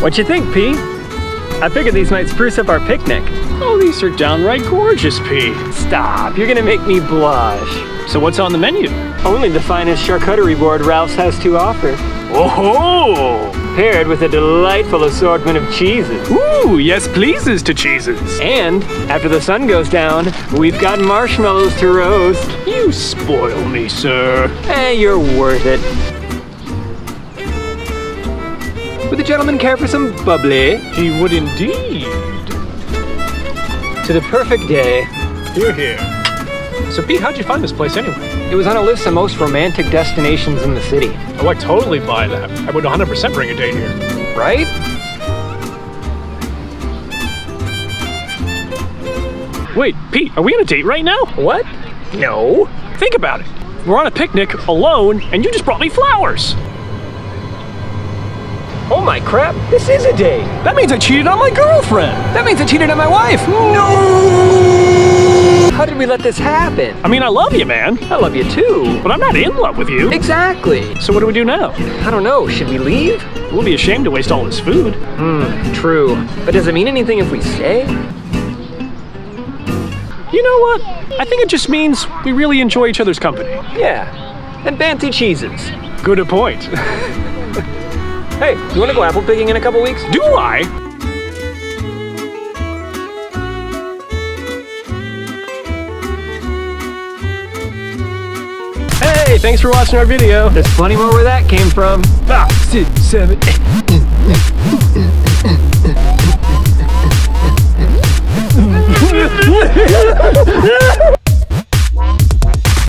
What you think, P? I figured these might spruce up our picnic. Oh, these are downright gorgeous, P. Stop, you're gonna make me blush. So what's on the menu? Only the finest charcuterie board Ralph's has to offer. Oh-ho! Paired with a delightful assortment of cheeses. Ooh, yes pleases to cheeses. And after the sun goes down, we've got marshmallows to roast. You spoil me, sir. Hey, you're worth it. Would the gentleman care for some bubbly? He would indeed. To the perfect day. Hear, hear. So Pete, how'd you find this place anyway? It was on a list of most romantic destinations in the city. Oh, I totally buy that. I would 100% bring a date here. Right? Wait, Pete, are we on a date right now? What? No. Think about it. We're on a picnic, alone, and you just brought me flowers. Oh my crap, this is a date. That means I cheated on my girlfriend. That means I cheated on my wife. No! How did we let this happen? I mean, I love you, man. I love you too. But I'm not in love with you. Exactly. So what do we do now? I don't know, should we leave? We'll be ashamed to waste all this food. True. But does it mean anything if we stay? You know what? I think it just means we really enjoy each other's company. Yeah, and fancy cheeses. Good a point. Hey, you want to go apple picking in a couple weeks? Do I? Hey, thanks for watching our video. There's plenty more where that came from. 5, 6, 7, 8.